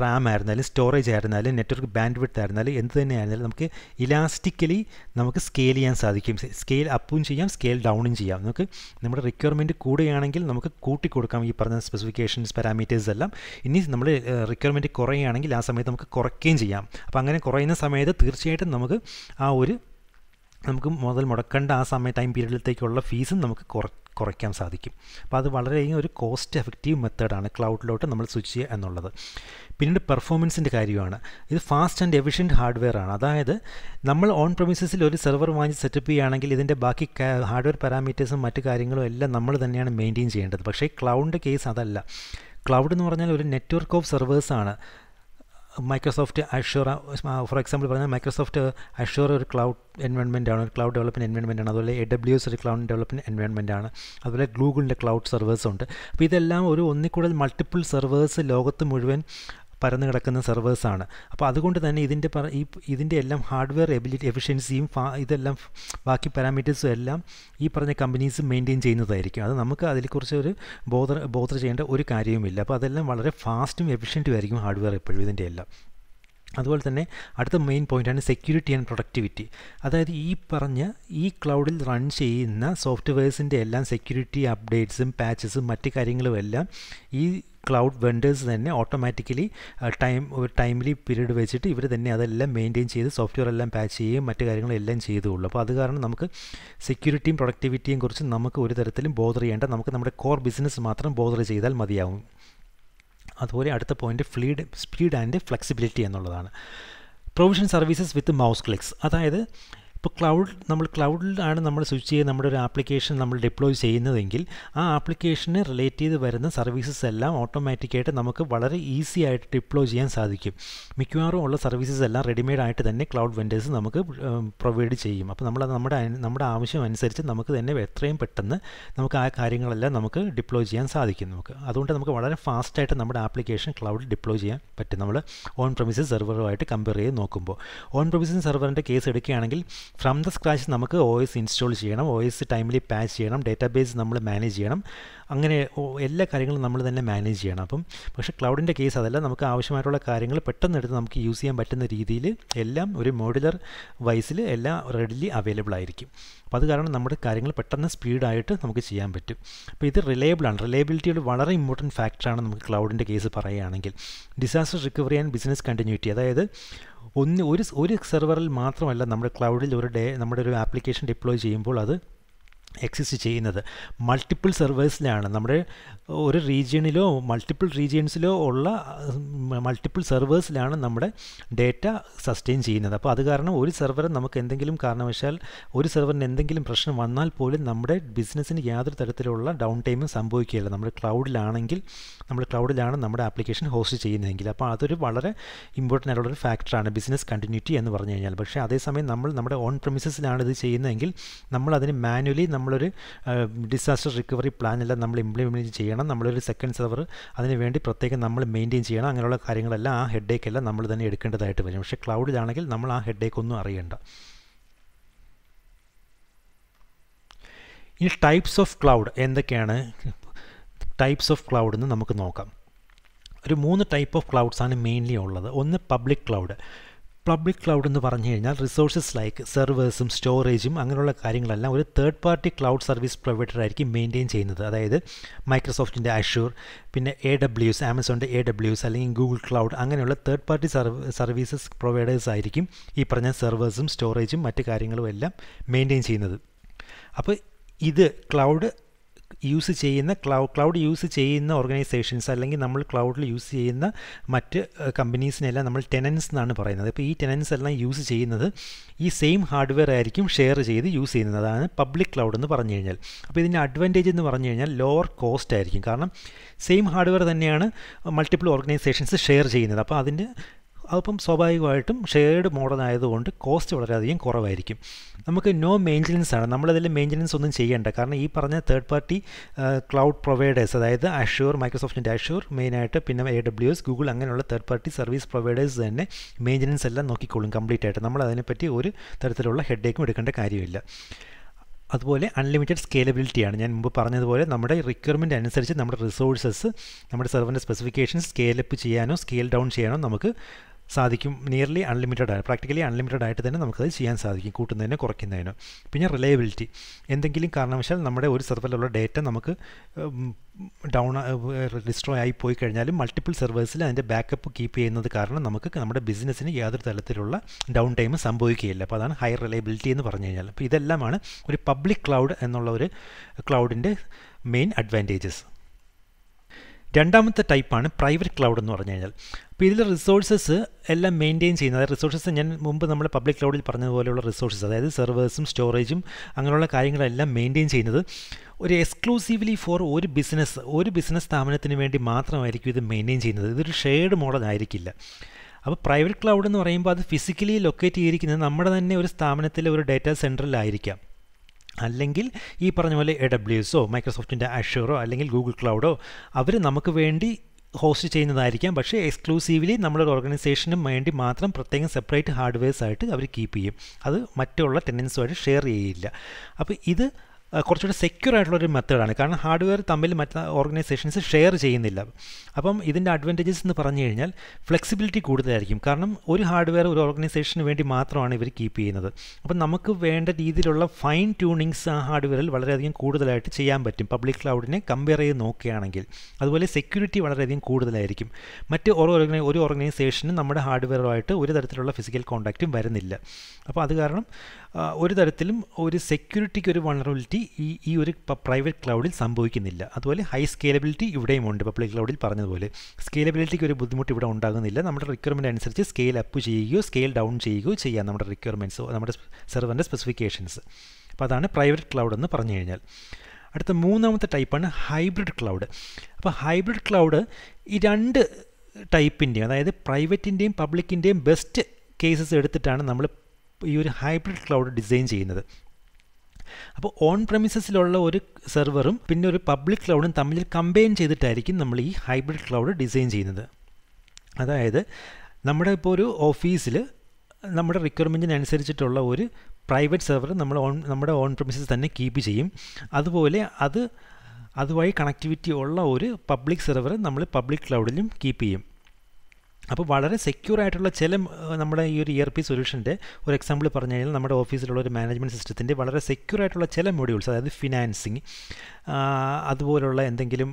റാം ആയിരുന്നാലും സ്റ്റോറേജ് ആയിരുന്നാലും നെറ്റ്വർക്ക് ബാൻഡ് വിഡ്ത്ത് ആയിരുന്നാലും എന്ത് തന്നെ ആയിരുന്നാലും നമുക്ക് ഇലാസ്റ്റിക്കലി നമുക്ക് സ്കെയിൽ ചെയ്യാൻ സാധിക്കും. സ്കെയിൽ അപ്പും ചെയ്യാം, സ്കെയിൽ ഡൗണും ചെയ്യാം. നമുക്ക് നമ്മുടെ റിക്വയർമെൻറ്റ് കൂടുകയാണെങ്കിൽ നമുക്ക് കൂട്ടിക്കൊടുക്കാം ഈ പറഞ്ഞ സ്പെസിഫിക്കേഷൻസ് പാരാമീറ്റേഴ്സ് എല്ലാം. ഇനി നമ്മൾ റിക്വയർമെൻറ്റ് കുറയുകയാണെങ്കിൽ ആ സമയത്ത് നമുക്ക് കുറയ്ക്കുകയും ചെയ്യാം. അപ്പോൾ അങ്ങനെ കുറയുന്ന സമയത്ത് തീർച്ചയായിട്ടും നമുക്ക് ആ ഒരു നമുക്ക് മുതൽ മുടക്കേണ്ട ആ സമയ ടൈം പീരീഡിലത്തേക്കുള്ള ഫീസും നമുക്ക് കുറയ്ക്കാൻ സാധിക്കും. അപ്പോൾ അത് വളരെയധികം ഒരു കോസ്റ്റ് എഫക്റ്റീവ് മെത്തേഡാണ് ക്ലൗഡിലോട്ട് നമ്മൾ സ്വിച്ച് ചെയ്യുക എന്നുള്ളത്. പിന്നീട് പെർഫോമൻസിൻ്റെ കാര്യമാണ്. ഇത് ഫാസ്റ്റ് ആൻഡ് എഫിഷ്യൻറ്റ് ഹാർഡ്വെയർ ആണ്. അതായത് നമ്മൾ ഓൺ പ്രൊമിസസിൽ ഒരു സെർവർ വാങ്ങി സെറ്റപ്പ് ചെയ്യുകയാണെങ്കിൽ ഇതിൻ്റെ ബാക്കി ഹാർഡ്വെയർ പാരാമീറ്റേഴ്സും മറ്റു കാര്യങ്ങളും എല്ലാം നമ്മൾ തന്നെയാണ് മെയിൻറ്റെയിൻ ചെയ്യേണ്ടത്. പക്ഷേ ക്ലൗഡിൻ്റെ കേസ് അതല്ല. ക്ലൗഡ് എന്ന് പറഞ്ഞാൽ ഒരു നെറ്റ്വർക്ക് ഓഫ് സെർവേഴ്സാണ്. മൈക്രോസോഫ്റ്റ് അഷൂർ ഫോർ എക്സാമ്പിൾ പറഞ്ഞാൽ മൈക്രോസോഫ്റ്റ് അഷൂർ ഒരു ക്ലൗഡ് എൻവയോൺമെൻറ്റ് ആണ്, ഒരു ക്ലൗഡ് ഡെവലപ്മെൻറ്റ് എൻവയോൺമെൻറ്റ് ആണ്. അതുപോലെ AWS ഒരു ക്ലൗഡ് ഡെവലപ്മെൻറ്റ് എൻവയോൺമെൻറ്റ് ആണ്. അതുപോലെ ഗൂഗിളിൻ്റെ ക്ലൗഡ് സെർവേഴ്സ് ഉണ്ട്. അപ്പോൾ ഇതെല്ലാം ഒരു ഒന്നിൽ കൂടുതൽ മൾട്ടിപ്പിൾ സെർവേഴ്സ് ലോകത്ത് മുഴുവൻ പരന്നു കിടക്കുന്ന സെർവേഴ്സാണ്. അപ്പോൾ അതുകൊണ്ട് തന്നെ ഇതിൻ്റെ എല്ലാം ഹാർഡ്വെയർ എഫിഷ്യൻസിയും ഇതെല്ലാം ബാക്കി പാരാമീറ്റേഴ്സും എല്ലാം ഈ പറഞ്ഞ കമ്പനീസ് മെയിൻറ്റെയിൻ ചെയ്യുന്നതായിരിക്കും. അത് നമുക്ക് അതിനെക്കുറിച്ച് ഒരു ബോധർ ചെയ്യേണ്ട ഒരു കാര്യവുമില്ല. അപ്പോൾ അതെല്ലാം വളരെ ഫാസ്റ്റും എഫിഷ്യൻറ്റും ആയിരിക്കും ഹാർഡ്വെയർ എപ്പോഴും ഇതിൻ്റെ എല്ലാം. അതുപോലെ തന്നെ അടുത്ത മെയിൻ പോയിൻ്റാണ് സെക്യൂരിറ്റി ആൻഡ് പ്രൊഡക്ടിവിറ്റി. അതായത് ഈ പറഞ്ഞ ഈ ക്ലൗഡിൽ റൺ ചെയ്യുന്ന സോഫ്റ്റ്വെയർസിൻ്റെ എല്ലാം സെക്യൂരിറ്റി അപ്ഡേറ്റ്സും പാച്ചസും മറ്റ് കാര്യങ്ങളും എല്ലാം ഈ ക്ലൗഡ് വെൻഡേഴ്സ് തന്നെ ഓട്ടോമാറ്റിക്കലി ടൈംലി പീരീഡ് വെച്ചിട്ട് ഇവർ തന്നെ അതെല്ലാം മെയിൻറ്റെയിൻ ചെയ്ത് സോഫ്റ്റ്വെയർ എല്ലാം പാച്ച് ചെയ്യുകയും മറ്റു കാര്യങ്ങളെല്ലാം ചെയ്തുള്ളൂ. അപ്പോൾ അത് കാരണം നമുക്ക് സെക്യൂരിറ്റിയും പ്രൊഡക്ടിവിറ്റിയും കുറിച്ച് നമുക്ക് ഒരു തരത്തിലും ബോധർ ചെയ്യേണ്ട. നമുക്ക് നമ്മുടെ കോർ ബിസിനസ് മാത്രം ബോധർ ചെയ്താൽ മതിയാവും. അതുപോലെ അടുത്ത പോയിൻ്റ് സ്പീഡ് ആൻഡ് ഫ്ലെക്സിബിലിറ്റി എന്നുള്ളതാണ്. Provision services with mouse clicks. അതായത് ഇപ്പോൾ ക്ലൗഡിലാണ് നമ്മൾ സ്വിച്ച് ചെയ്ത് നമ്മുടെ ഒരു ആപ്ലിക്കേഷൻ നമ്മൾ ഡിപ്ലോയ് ചെയ്യുന്നതെങ്കിൽ ആ ആപ്ലിക്കേഷന് റിലേറ്റ് ചെയ്ത് വരുന്ന സർവീസസ് എല്ലാം ഓട്ടോമാറ്റിക്കായിട്ട് നമുക്ക് വളരെ ഈസി ആയിട്ട് ഡിപ്ലോയ് ചെയ്യാൻ സാധിക്കും. മിക്കവാറും ഉള്ള സർവീസസ് എല്ലാം റെഡിമെയ്ഡായിട്ട് തന്നെ ക്ലൗഡ് വെൻഡേഴ്സ് നമുക്ക് പ്രൊവൈഡ് ചെയ്യും. അപ്പോൾ നമ്മൾ നമ്മുടെ ആവശ്യം അനുസരിച്ച് നമുക്ക് തന്നെ എത്രയും പെട്ടെന്ന് നമുക്ക് ആ കാര്യങ്ങളെല്ലാം നമുക്ക് ഡിപ്ലോയ് ചെയ്യാൻ സാധിക്കും. അതുകൊണ്ട് നമുക്ക് വളരെ ഫാസ്റ്റായിട്ട് നമ്മുടെ ആപ്ലിക്കേഷൻ ക്ലൗഡിൽ ഡിപ്ലോയ് ചെയ്യാൻ പറ്റും നമ്മൾ ഓൺ പ്രൊമിസസ് സെർവറുമായിട്ട് കമ്പയർ ചെയ്ത് നോക്കുമ്പോൾ. ഓൺ പ്രൊമിസസ് സെർവറിൻ്റെ കേസ് എടുക്കുകയാണെങ്കിൽ ഫ്രം ദ സ്ക്രാച്ച് നമുക്ക് OS ഇൻസ്റ്റാൾ ചെയ്യണം, OS ടൈമിലി പാച്ച് ചെയ്യണം, ഡേറ്റാബേസ് നമ്മൾ മാനേജ് ചെയ്യണം, അങ്ങനെ എല്ലാ കാര്യങ്ങളും നമ്മൾ തന്നെ മാനേജ് ചെയ്യണം. അപ്പം പക്ഷേ ക്ലൗഡിൻ്റെ കേസ് അതല്ല. നമുക്ക് ആവശ്യമായിട്ടുള്ള കാര്യങ്ങൾ പെട്ടെന്ന് എടുത്ത് നമുക്ക് യൂസ് ചെയ്യാൻ പറ്റുന്ന രീതിയിൽ എല്ലാം ഒരു മോഡുലർ വൈസിൽ എല്ലാം റെഡിലി അവൈലബിൾ ആയിരിക്കും. അപ്പോൾ അത് കാരണം നമ്മുടെ കാര്യങ്ങൾ പെട്ടെന്ന് സ്പീഡായിട്ട് നമുക്ക് ചെയ്യാൻ പറ്റും. അപ്പോൾ ഇത് റിലയബിളാണ്. റിലയബിലിറ്റി ഒരു വളരെ ഇമ്പോർട്ടൻറ്റ് ഫാക്ടറാണ് നമുക്ക് ക്ലൗഡിൻ്റെ കേസ് പറയുകയാണെങ്കിൽ. Disaster recovery and business continuity. അതായത് ഒരു സെർവറിൽ മാത്രമല്ല നമ്മുടെ ക്ലൗഡിൽ നമ്മുടെ ഒരു ആപ്ലിക്കേഷൻ ഡിപ്ലോയ് ചെയ്യുമ്പോൾ അത് എക്സിസ്റ്റ് ചെയ്യുന്നത്. മൾട്ടിപ്പിൾ സെർവേഴ്സിലാണ്. നമ്മുടെ ഒരു റീജിയണിലോ മൾട്ടിപ്പിൾ റീജിയൻസിലോ ഉള്ള മൾട്ടിപ്പിൾ സെർവേഴ്സിലാണ് നമ്മുടെ ഡേറ്റ സസ്റ്റെയിൻ ചെയ്യുന്നത്. അപ്പോൾ അത് കാരണം ഒരു സെർവർ നമുക്ക് എന്തെങ്കിലും കാരണവശാൽ ഒരു സെർവറിന് എന്തെങ്കിലും പ്രശ്നം വന്നാൽ പോലും നമ്മുടെ ബിസിനസ്സിന് യാതൊരു തരത്തിലുള്ള ഡൗൺ ടൈമും സംഭവിക്കുകയില്ല. നമ്മുടെ ക്ലൗഡിലാണ് നമ്മുടെ ആപ്ലിക്കേഷൻ ഹോസ്റ്റ് ചെയ്യുന്നതെങ്കിൽ. അപ്പോൾ അതൊരു വളരെ ഇമ്പോർട്ടൻ്റ് ആയിട്ടുള്ളൊരു ഫാക്ടറാണ് ബിസിനസ് കണ്ടിന്യൂറ്റി എന്ന് പറഞ്ഞു കഴിഞ്ഞാൽ. പക്ഷേ അതേസമയം നമ്മൾ നമ്മുടെ ഓൺ പ്രിമിസസിലാണ് ഇത് ചെയ്യുന്നതെങ്കിൽ നമ്മളതിന് മാനുവലി നമ്മളൊരു ഡിസാസ്റ്റർ റിക്കവറി പ്ലാൻ എല്ലാം നമ്മൾ ഇംപ്ലിമെൻറ്റ് ചെയ്യണം. നമ്മളൊരു സെക്കൻഡ് സെർവർ അതിന് വേണ്ടി പ്രത്യേകം നമ്മൾ മെയിൻറ്റെയിൻ ചെയ്യണം. അങ്ങനെയുള്ള കാര്യങ്ങളെല്ലാം ആ ഹെഡേക്ക് എല്ലാം നമ്മൾ തന്നെ എടുക്കേണ്ടതായിട്ട് വരും. പക്ഷേ ക്ലൗഡിലാണെങ്കിൽ നമ്മൾ ആ ഹെഡേക്ക് ഒന്നും അറിയണ്ട. ഇനി ടൈപ്സ് ഓഫ് ക്ലൗഡ് എന്തൊക്കെയാണ്? ടൈപ്സ് ഓഫ് ക്ലൗഡ് എന്ന് നമുക്ക് നോക്കാം. ഒരു 3 ടൈപ്പ് ഓഫ് ക്ലൗഡ്സാണ് മെയിൻലി ഉള്ളത്. ഒന്ന് പബ്ലിക് ക്ലൗഡ്. പബ്ലിക് ക്ലൗഡ് എന്ന് പറഞ്ഞു കഴിഞ്ഞാൽ റിസോഴ്സസ് ലൈക്ക് സെർവേഴ്സും സ്റ്റോറേജും അങ്ങനെയുള്ള കാര്യങ്ങളെല്ലാം ഒരു third party cloud service provider ആയിരിക്കും മെയിൻറ്റെയിൻ ചെയ്യുന്നത്. അതായത് മൈക്രോസോഫ്റ്റിൻ്റെ അഷൂർ, പിന്നെ AWS, ആമസോണിൻ്റെ AWS അല്ലെങ്കിൽ ഗൂഗിൾ ക്ലൗഡ്, അങ്ങനെയുള്ള തേർഡ് പാർട്ടി സർവീസസ് പ്രൊവൈഡേഴ്സ് ആയിരിക്കും ഈ പറഞ്ഞ സെർവേഴ്സും സ്റ്റോറേജും മറ്റ് കാര്യങ്ങളും എല്ലാം മെയിൻറ്റെയിൻ ചെയ്യുന്നത്. അപ്പോൾ ഇത് ക്ലൗഡ് യൂസ് ചെയ്യുന്ന ഓർഗനൈസേഷൻസ് അല്ലെങ്കിൽ നമ്മൾ ക്ലൗഡിൽ യൂസ് ചെയ്യുന്ന മറ്റ് കമ്പനീസിനെല്ലാം നമ്മൾ ടെനൻസ് എന്നാണ് പറയുന്നത്. അപ്പോൾ ഈ ടെനൻസ് എല്ലാം യൂസ് ചെയ്യുന്നത് ഈ സെയിം ഹാർഡ്വെയർ ആയിരിക്കും ഷെയർ ചെയ്ത് യൂസ് ചെയ്യുന്നത്. അതാണ് പബ്ലിക് ക്ലൗഡ് എന്ന് പറഞ്ഞു കഴിഞ്ഞാൽ. അപ്പോൾ ഇതിൻ്റെ അഡ്വാൻറ്റേജ് എന്ന് പറഞ്ഞു കഴിഞ്ഞാൽ ലോവർ കോസ്റ്റ് ആയിരിക്കും. കാരണം സെയിം ഹാർഡ്വെയർ തന്നെയാണ് മൾട്ടിപ്പിൾ ഓർഗനൈസേഷൻസ് ഷെയർ ചെയ്യുന്നത്. അപ്പോൾ അതിൻ്റെ അപ്പം സ്വാഭാവികമായിട്ടും ഷെയർഡ് മോഡൽ ആയതുകൊണ്ട് കോസ്റ്റ് വളരെയധികം കുറവായിരിക്കും. നമുക്ക് നോ മെയിൻ്റനൻസ് ആണ്, നമ്മളതിൽ മെയിൻ്റനൻസ് ഒന്നും ചെയ്യേണ്ട. കാരണം ഈ പറഞ്ഞ തേർഡ് പാർട്ടി ക്ലൗഡ് പ്രൊവൈഡേഴ്സ്, അതായത് അഷ്യൂർ, മൈക്രോസോഫ്റ്റിൻ്റെ അഷ്യൂർ മെയിനായിട്ട്, പിന്നെ AWS, ഗൂഗിൾ, അങ്ങനെയുള്ള തേർഡ് പാർട്ടി സർവീസ് പ്രൊവൈഡേഴ്സ് തന്നെ മെയിൻ്റനൻസ് എല്ലാം നോക്കിക്കോളും കംപ്ലീറ്റ് ആയിട്ട്. നമ്മൾ അതിനെപ്പറ്റി ഒരു തരത്തിലുള്ള ഹെഡേക്കും എടുക്കേണ്ട കാര്യമില്ല. അതുപോലെ അൺലിമിറ്റഡ് സ്കേലബിലിറ്റിയാണ്. ഞാൻ മുമ്പ് പറഞ്ഞതുപോലെ നമ്മുടെ റിക്വയർമെൻറ്റ് അനുസരിച്ച് നമ്മുടെ റിസോഴ്സസ്, നമ്മുടെ സെർവറിൻ്റെ സ്പെസിഫിക്കേഷൻസ് സ്കേലപ്പ് ചെയ്യാനോ സ്കെയിൽ ഡൗൺ ചെയ്യാനോ നമുക്ക് സാധിക്കും. നിയർലി അൺലിമിറ്റഡ് ആണ്, പ്രാക്ടിക്കലി അൺലിമിറ്റഡ് ആയിട്ട് തന്നെ നമുക്കത് ചെയ്യാൻ സാധിക്കും, കൂട്ടുന്നതിനോ കുറയ്ക്കുന്നതിനോ. പിന്നെ റിലയബിലിറ്റി, എന്തെങ്കിലും കാരണവശാൽ നമ്മുടെ ഒരു സെർവറിലുള്ള ഡേറ്റ നമുക്ക് ഡൗൺ ഡിസ്ട്രോയ് ആയി പോയി കഴിഞ്ഞാലും മൾട്ടിപ്പിൾ സെർവേഴ്സിൽ അതിൻ്റെ ബാക്കപ്പ് കീപ്പ് ചെയ്യുന്നത് കാരണം നമുക്ക് നമ്മുടെ ബിസിനസ്സിന് യാതൊരു തരത്തിലുള്ള ഡൗൺ ടൈം സംഭവിക്കുകയില്ല. അപ്പോൾ അതാണ് ഹൈ റിലയബിലിറ്റി എന്ന് പറഞ്ഞു കഴിഞ്ഞാൽ. അപ്പോൾ ഇതെല്ലാമാണ് ഒരു പബ്ലിക് ക്ലൗഡ് എന്നുള്ള ഒരു ക്ലൗഡിൻ്റെ മെയിൻ അഡ്വാൻറ്റേജസ്. രണ്ടാമത്തെ ടൈപ്പാണ് പ്രൈവറ്റ് ക്ലൗഡ് എന്ന് പറഞ്ഞു കഴിഞ്ഞാൽ. അപ്പോൾ ഇതിൽ റിസോഴ്സസ് എല്ലാം മെയിൻറ്റെയിൻ ചെയ്യുന്നത്, അതായത് റിസോഴ്സസ് ഞാൻ മുമ്പ് നമ്മൾ പബ്ലിക് ക്ലൗഡിൽ പറഞ്ഞതുപോലെയുള്ള റിസോഴ്സസ്, അതായത് സെർവേഴ്സും സ്റ്റോറേജും അങ്ങനെയുള്ള കാര്യങ്ങളെല്ലാം മെയിൻറ്റെയിൻ ചെയ്യുന്നത് ഒരു എക്സ്ക്ലൂസീവ്ലി ഫോർ ഒരു ബിസിനസ് സ്ഥാപനത്തിന് വേണ്ടി മാത്രമായിരിക്കും ഇത് മെയിൻറ്റെയിൻ ചെയ്യുന്നത്. ഇതൊരു ഷെയർഡ് മോഡൽ ആയിരിക്കില്ല. അപ്പോൾ പ്രൈവറ്റ് ക്ലൗഡ് എന്ന് പറയുമ്പോൾ അത് ഫിസിക്കലി ലൊക്കേറ്റ് ചെയ്തിരിക്കുന്നത് നമ്മുടെ തന്നെ ഒരു സ്ഥാപനത്തിലെ ഒരു ഡേറ്റാ സെൻറ്ററിലായിരിക്കാം, അല്ലെങ്കിൽ ഈ പറഞ്ഞ പോലെ AWSO, മൈക്രോസോഫ്റ്റിൻ്റെ അഷ്യൂറോ, അല്ലെങ്കിൽ ഗൂഗിൾ ക്ലൗഡോ അവർ നമുക്ക് വേണ്ടി ഹോസ്റ്റ് ചെയ്യുന്നതായിരിക്കാം. പക്ഷേ എക്സ്ക്ലൂസീവ്ലി നമ്മളൊരു ഓർഗനൈസേഷനും വേണ്ടി മാത്രം പ്രത്യേകം സെപ്പറേറ്റ് ഹാർഡ്വെയർസ് ആയിട്ട് അവർ കീപ്പ് ചെയ്യും, അത് മറ്റുള്ള ടെനൻസുമായിട്ട് ഷെയർ ചെയ്യില്ല. അപ്പോൾ ഇത് കുറച്ചുകൂടി സെക്യൂർ ആയിട്ടുള്ളൊരു മെത്തേഡാണ്, കാരണം ഹാർഡ്വെയർ തമ്മിൽ മറ്റ് ഓർഗനൈസേഷൻസ് ഷെയർ ചെയ്യുന്നില്ല. അപ്പം ഇതിൻ്റെ അഡ്വാൻറ്റേജസ് എന്ന് പറഞ്ഞു കഴിഞ്ഞാൽ ഫ്ലെക്സിബിലിറ്റി കൂടുതലായിരിക്കും, കാരണം ഒരു ഹാർഡ്വെയർ ഒരു ഓർഗനൈസേഷന് വേണ്ടി മാത്രമാണ് ഇവർ കീപ്പ് ചെയ്യുന്നത്. അപ്പം നമുക്ക് വേണ്ട രീതിയിലുള്ള ഫൈൻ ട്യൂണിങ്സ് ആ ഹാർഡ്വെയറിൽ വളരെയധികം കൂടുതലായിട്ട് ചെയ്യാൻ പറ്റും പബ്ലിക് ക്ലൗഡിനെ കമ്പയർ ചെയ്ത് നോക്കുകയാണെങ്കിൽ. അതുപോലെ സെക്യൂരിറ്റി വളരെയധികം കൂടുതലായിരിക്കും. മറ്റ് ഒരു ഓർഗനൈസേഷനും നമ്മുടെ ഹാർഡ്വെയറുമായിട്ട് ഒരു തരത്തിലുള്ള ഫിസിക്കൽ കോൺടാക്റ്റും വരുന്നില്ല. അപ്പോൾ അത് കാരണം ഒരു തരത്തിലും ഒരു സെക്യൂരിറ്റിക്ക് ഒരു വൾണറബിലിറ്റി ഈ ഒരു പ്രൈവറ്റ് ക്ലൗഡിൽ സംഭവിക്കുന്നില്ല. അതുപോലെ ഹൈ സ്കേലബിലിറ്റി ഇവിടെയും ഉണ്ട്. പബ്ലിക് ക്ലൗഡിൽ പറഞ്ഞതുപോലെ സ്കേലബിലിറ്റിക്ക് ഒരു ബുദ്ധിമുട്ട് ഇവിടെ ഉണ്ടാകുന്നില്ല. നമ്മുടെ റിക്വയർമെൻറ്റ് അനുസരിച്ച് സ്കെയിൽ അപ്പ് ചെയ്യുകയോ സ്കെയിൽ ഡൗൺ ചെയ്യുകയോ ചെയ്യാം നമ്മുടെ റിക്വയർമെൻറ്റ്സ്, നമ്മുടെ സെർവറിൻ്റെ സ്പെസിഫിക്കേഷൻസ്. അപ്പോൾ അതാണ് പ്രൈവറ്റ് ക്ലൗഡ് എന്ന് പറഞ്ഞു കഴിഞ്ഞാൽ. അടുത്ത മൂന്നാമത്തെ ടൈപ്പാണ് ഹൈബ്രിഡ് ക്ലൗഡ്. അപ്പോൾ ഹൈബ്രിഡ് ക്ലൗഡ് ഈ രണ്ട് ടൈപ്പിൻ്റെയും, അതായത് പ്രൈവറ്റിൻ്റെയും പബ്ലിക്കിൻ്റെയും ബെസ്റ്റ് കേസസ് എടുത്തിട്ടാണ് നമ്മൾ ഈ ഒരു ഹൈബ്രിഡ് ക്ലൗഡ് ഡിസൈൻ ചെയ്യുന്നത്. അപ്പോൾ ഓൺ പ്രെമിസസിലുള്ള ഒരു സെർവറും പിന്നെ ഒരു പബ്ലിക് ക്ലൗഡും തമ്മിൽ കമ്പൈൻ ചെയ്തിട്ടായിരിക്കും നമ്മൾ ഈ ഹൈബ്രിഡ് ക്ലൗഡ് ഡിസൈൻ ചെയ്യുന്നത്. അതായത് നമ്മുടെ ഇപ്പോൾ ഒരു ഓഫീസിൽ നമ്മുടെ റിക്വയർമെൻറ്റിനനുസരിച്ചിട്ടുള്ള ഒരു പ്രൈവറ്റ് സെർവർ നമ്മൾ നമ്മുടെ ഓൺ പ്രെമിസസ് തന്നെ കീപ്പ് ചെയ്യും. അതുപോലെ അതുമായി കണക്ടിവിറ്റി ഉള്ള ഒരു പബ്ലിക് സെർവർ നമ്മൾ പബ്ലിക് ക്ലൗഡിലും കീപ്പ് ചെയ്യും. അപ്പോൾ വളരെ സെക്യൂർ ആയിട്ടുള്ള ചില നമ്മുടെ ഈ ഒരു ERP സൊല്യൂഷൻ്റെ ഒരു എക്സാമ്പിൾ പറഞ്ഞു കഴിഞ്ഞാൽ, നമ്മുടെ ഓഫീസിലുള്ള ഒരു മാനേജ്മെൻറ്റ് സിസ്റ്റത്തിൻ്റെ വളരെ സെക്യൂർ ആയിട്ടുള്ള ചില മൊഡ്യൂൾസ്, അതായത് ഫിനാൻസിങ്, അതുപോലുള്ള എന്തെങ്കിലും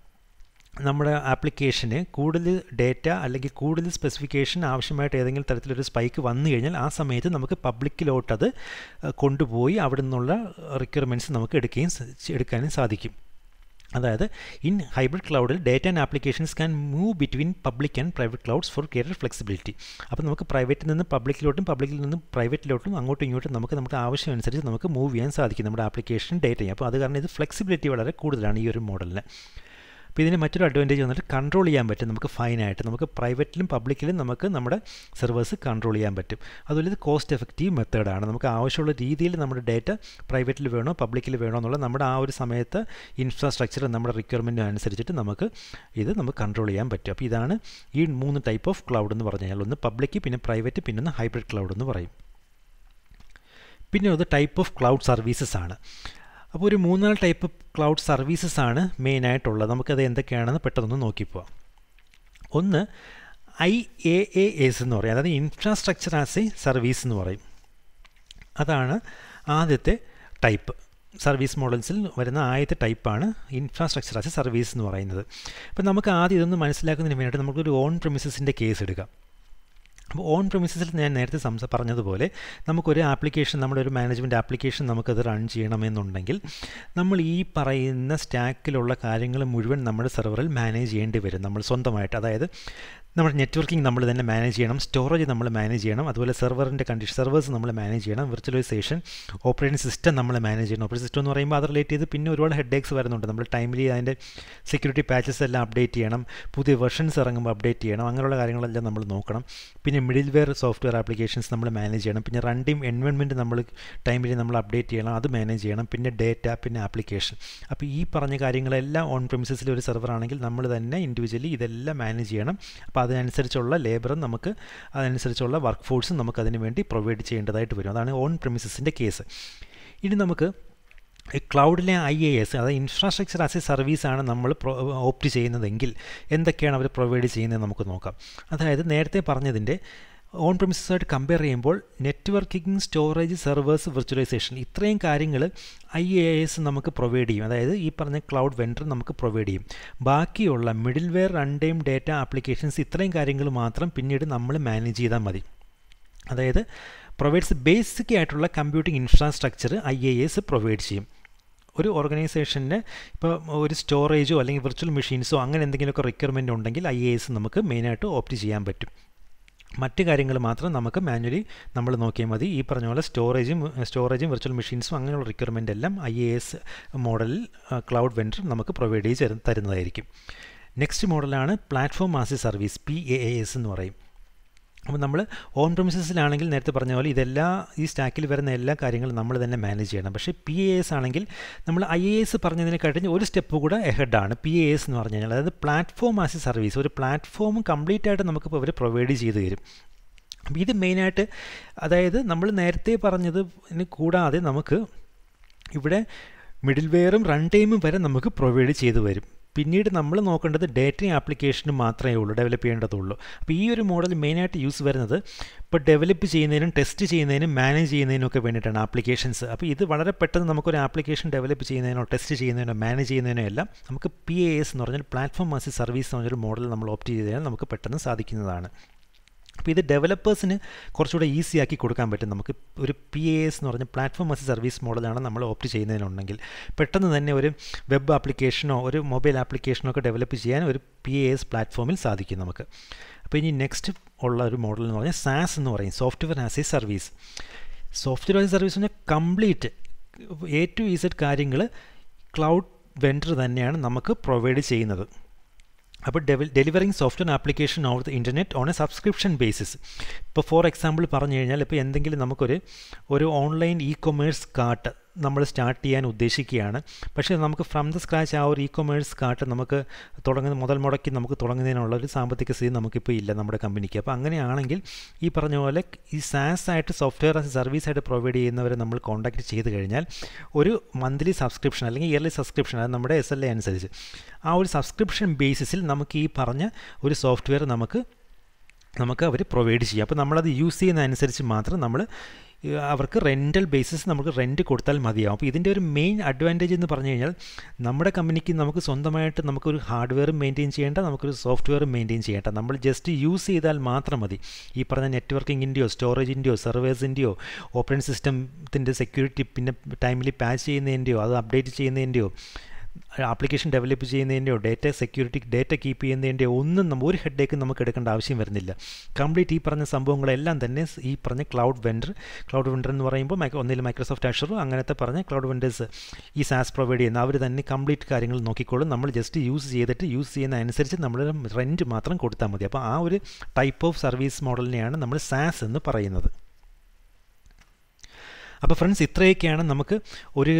നമ്മുടെ ആപ്ലിക്കേഷന് കൂടുതൽ ഡേറ്റ അല്ലെങ്കിൽ കൂടുതൽ സ്പെസിഫിക്കേഷൻ ആവശ്യമായിട്ട് ഏതെങ്കിലും തരത്തിലൊരു സ്പൈക്ക് വന്നു കഴിഞ്ഞാൽ ആ സമയത്ത് നമുക്ക് പബ്ലിക്കിലോട്ടത് കൊണ്ടുപോയി അവിടെ നിന്നുള്ള റിക്വയർമെൻറ്റ്സ് നമുക്ക് എടുക്കാനും സാധിക്കും. അതായത് ഇൻ ഹൈബ്രിഡ് ക്ലൗഡിൽ data and applications can move between public and private clouds for greater flexibility. അപ്പോൾ നമുക്ക് പ്രൈവറ്റിൽ നിന്ന് പബ്ലിക്കിലോട്ടും പബ്ലിക്കിൽ നിന്ന് പ്രൈവറ്റിലോട്ടും അങ്ങോട്ടും ഇങ്ങോട്ടും നമുക്ക് ആവശ്യം അനുസരിച്ച് നമുക്ക് മൂവ് ചെയ്യാൻ സാധിക്കും നമ്മുടെ ആപ്ലിക്കേഷൻ ഡേറ്റയും. അപ്പോൾ അത് കാരണം ഇത് ഫ്ലെക്സിബിലിറ്റി വളരെ കൂടുതലാണ് ഈ ഒരു മോഡലിന്. അപ്പോൾ ഇതിന് മറ്റൊരു അഡ്വാൻറ്റേജ് വന്നിട്ട് കൺട്രോൾ ചെയ്യാൻ പറ്റും നമുക്ക് ഫൈനായിട്ട്. നമുക്ക് പ്രൈവറ്റിലും പബ്ലിക്കിലും നമുക്ക് നമ്മുടെ സെർവേഴ്സ് കൺട്രോൾ ചെയ്യാൻ പറ്റും. അതുപോലെ ഇത് കോസ്റ്റ് എഫക്റ്റീവ് മെത്തേഡാണ്. നമുക്ക് ആവശ്യമുള്ള രീതിയിൽ നമ്മുടെ ഡേറ്റ പ്രൈവറ്റിൽ വേണോ പബ്ലിക്കിൽ വേണോ എന്നുള്ള നമ്മുടെ ആ ഒരു സമയത്ത് ഇൻഫ്രാസ്ട്രക്ചർ നമ്മുടെ റിക്വയർമെൻറ്റിന് അനുസരിച്ചിട്ട് നമുക്ക് കൺട്രോൾ ചെയ്യാൻ പറ്റും. അപ്പോൾ ഇതാണ് ഈ മൂന്ന് ടൈപ്പ് ഓഫ് ക്ലൗഡ് എന്ന് പറഞ്ഞു കഴിഞ്ഞാൽ, ഒന്ന് പബ്ലിക്, പിന്നെ പ്രൈവറ്റ്, പിന്നെ ഒന്ന് ഹൈബ്രിഡ് ക്ലൗഡ് എന്ന് പറയും. പിന്നെ ഒരു ടൈപ്പ് ഓഫ് ക്ലൗഡ് സർവീസസ് ആണ്. അപ്പോൾ ഒരു മൂന്നാല് ടൈപ്പ് ക്ലൗഡ് സർവീസസ് ആണ് മെയിനായിട്ടുള്ളത്. നമുക്കത് എന്തൊക്കെയാണെന്ന് പെട്ടെന്ന് നോക്കിപ്പോവാം. ഒന്ന് IaaS എന്ന് പറയും, അതായത് ഇൻഫ്രാസ്ട്രക്ചർ ആസ് എ സർവീസ് എന്ന് പറയും. അതാണ് ആദ്യത്തെ ടൈപ്പ്, സർവീസ് മോഡൽസിൽ വരുന്ന ആദ്യത്തെ ടൈപ്പാണ് ഇൻഫ്രാസ്ട്രക്ചർ ആസ് എ സർവീസ് എന്ന് പറയുന്നത്. അപ്പോൾ നമുക്ക് ആദ്യം ഇതൊന്ന് മനസ്സിലാക്കുന്നതിന് വേണ്ടിയിട്ട് നമുക്കൊരു ഓൺ പ്രിമിസസിൻ്റെ കേസ് എടുക്കാം. On-premises, I have already said that we have an application, our management application, we can run it. We manage this stack in our server. That is, networking we manage, storage we manage, servers we manage, virtualization, operating system we manage. Operating system is related to headaches. We update timely security patches, new versions update. Middleware software applications manage runtime environment timely update that manage data application. Appo ee paranja karyangal on premises il server aanengil nammal thanne individually idella manage cheyanam. Appo adanusarichulla labor namukku adanusarichulla workforce namukku adinu vendi provide cheyendadayittu varum. Adana on premises inde case. Ini namukku a cloud IaaS, infrastructure as a service, and number opt in the Engil, and the can of provided in the Namukonoka. That's the Parnadinde. On premises side compare rainbow, networking, storage, servers, virtualization. Itrain carrying IaaS Namaka provide, that is, Iparna cloud vendor Namaka provide. Bakiola, middleware, runtime data applications, Itrain carrying matram, pinhead, number manage the Madi. That is, provides basic computing infrastructure, IaaS provides. One organization, storage, virtual machines, so requirement IaaS is main to opt ചെയ്യാൻ പറ്റും. മറ്റു കാര്യങ്ങൾ മാത്രം നമുക്ക് മാനുവലി നമ്മൾ നോക്കിയാൽ മതി. ഈ പറഞ്ഞുള്ള സ്റ്റോറേജും വെർച്വൽ മെഷീൻസും അങ്ങനെയുള്ള റിക്വയർമെന്റ് എല്ലാം IaaS മോഡലിൽ ക്ലൗഡ് വെൻഡർ നമുക്ക് പ്രൊവൈഡ് ചെയ്തു തരുന്നതായിരിക്കും. നെക്സ്റ്റ് മോഡലാണ് platform as a service PaaS എന്ന് പറയും. We on-premises ആണെങ്കിൽ നേരത്തെ പറഞ്ഞ പോലെ ഇതെല്ലാ ഈ സ്റ്റാക്കിൽ വരുന്ന എല്ലാ കാര്യങ്ങളും നമ്മൾ തന്നെ മാനേജ് ചെയ്യണം. പക്ഷേ PaaS ആണെങ്കിൽ നമ്മൾ IaaS പറഞ്ഞതിനെക്കാട്ടിൽ ഒരു സ്റ്റെപ്പ് കൂടെ എഹെഡ് ആണ് PaaS എന്ന് പറഞ്ഞു കഴിഞ്ഞാൽ. അതായത് പ്ലാറ്റ്ഫോം ആസ് എ സർവീസ്, ഒരു പ്ലാറ്റ്ഫോം കംപ്ലീറ്റ് ആയിട്ട് നമുക്ക് അവർ പ്രൊവൈഡ് ചെയ്തു തരും. അപ്പോൾ ഇത് മെയിൻ ആയിട്ട് അതായത് നമ്മൾ നേരത്തെ പറഞ്ഞതിന് കൂടാതെ നമുക്ക് ഇവിടെ മിഡിൽവെയറും റൺടൈമും വരെ നമുക്ക് പ്രൊവൈഡ് ചെയ്തു വരും. പിന്നീട് നമ്മൾ നോക്കേണ്ടത് ഡേറ്റയും ആപ്ലിക്കേഷനും മാത്രമേ ഉള്ളൂ ഡെവലപ്പ് ചെയ്യേണ്ടതുള്ളൂ. അപ്പോൾ ഈ ഒരു മോഡൽ മെയിനായിട്ട് യൂസ് വരുന്നത് ഇപ്പോൾ ഡെവലപ്പ് ചെയ്യുന്നതിനും ടെസ്റ്റ് ചെയ്യുന്നതിനും മാനേജ് ചെയ്യുന്നതിനും ഒക്കെ വേണ്ടിയിട്ടാണ് ആപ്ലിക്കേഷൻസ്. അപ്പോൾ ഇത് വളരെ പെട്ടെന്ന് നമുക്കൊരു ആപ്ലിക്കേഷൻ ഡെവലപ്പ് ചെയ്യുന്നതിനോ ടെസ്റ്റ് ചെയ്യുന്നതിനോ മാനേജ് ചെയ്യുന്നതിനോ എല്ലാം നമുക്ക് PaaS എന്ന് പറഞ്ഞാൽ പ്ലാറ്റ്ഫോം ആസ് എ സർവീസ് എന്ന് പറഞ്ഞൊരു മോഡൽ നമ്മൾ ഓപ്റ്റ് ചെയ്ത് കഴിഞ്ഞാൽ നമുക്ക് പെട്ടെന്ന് സാധിക്കുന്നതാണ്. അപ്പോൾ ഇത് ഡെവലപ്പേഴ്സിന് കുറച്ചുകൂടെ ഈസി ആക്കി കൊടുക്കാൻ പറ്റും. നമുക്ക് ഒരു PaaS എന്ന് പറഞ്ഞ പ്ലാറ്റ്ഫോം ആസ് എ സർവീസ് മോഡലാണ് നമ്മൾ ഓപ്റ്റ് ചെയ്യുന്നതിനുണ്ടെങ്കിൽ പെട്ടെന്ന് തന്നെ ഒരു വെബ് ആപ്ലിക്കേഷനോ ഒരു മൊബൈൽ ആപ്ലിക്കേഷനോ ഒക്കെ ഡെവലപ്പ് ചെയ്യാൻ ഒരു PaaS പ്ലാറ്റ്ഫോമിൽ സാധിക്കും നമുക്ക്. അപ്പോൾ ഇനി നെക്സ്റ്റ് ഉള്ള ഒരു മോഡൽ എന്ന് പറഞ്ഞാൽ SaaS എന്ന് പറയും, software as a service. Software as a service എന്ന് പറഞ്ഞാൽ കംപ്ലീറ്റ് A to Z കാര്യങ്ങൾ ക്ലൗഡ് വെൻഡർ തന്നെയാണ് നമുക്ക് പ്രൊവൈഡ് ചെയ്യുന്നത്. About delivering software and application over the internet on a subscription basis. For example, we have online e-commerce cart. We start to but from the scratch, our e-commerce cart, we have a SaaS-type software as a service. Our rental basis, we rent to Kotal Madia. This is the main advantage in the Parnell. Namada community, Namaku Sondamat, Namaku hardware maintain chant, Namaku software maintain chant. Number just use the Matramadi. Iparna networking indio, storage indio, servers indio, operating system, security, timely patch in the indio, other update in the indio. Application develop ചെയ്യുന്നതിൻ്റെയോ ഡേറ്റ സെക്യൂരിറ്റി ഡേറ്റ കീപ്പ് ചെയ്യുന്നതിൻ്റെയോ ഒന്നും നമ്മൾ ഒരു ഹെഡേക്ക് നമുക്ക് എടുക്കേണ്ട ആവശ്യം വരുന്നില്ല. കംപ്ലീറ്റ് ഈ പറഞ്ഞ സംഭവങ്ങളെല്ലാം തന്നെ ഈ പറഞ്ഞ ക്ലൗഡ് വെൻഡർ എന്ന് പറയുമ്പോൾ ഒന്നിൽ മൈക്രോസോഫ്റ്റ് അഷൂർ അങ്ങനത്തെ പറഞ്ഞ ക്ലൗഡ് വെൻഡേഴ്സ് ഈ SaaS പ്രൊവൈഡ് ചെയ്യുന്ന അവർ തന്നെ കംപ്ലീറ്റ് കാര്യങ്ങൾ നോക്കിക്കോളും. നമ്മൾ ജസ്റ്റ് യൂസ് ചെയ്തിട്ട് യൂസ് ചെയ്യുന്ന അനുസരിച്ച് നമ്മൾ റെൻറ്റ് മാത്രം കൊടുത്താൽ മതി. അപ്പോൾ ആ ഒരു ടൈപ്പ് ഓഫ് സർവീസ് മോഡലിനെയാണ് നമ്മൾ SaaS എന്ന് പറയുന്നത്. അപ്പോൾ ഫ്രണ്ട്സ് ഇത്രയൊക്കെയാണ് നമുക്ക് ഒരു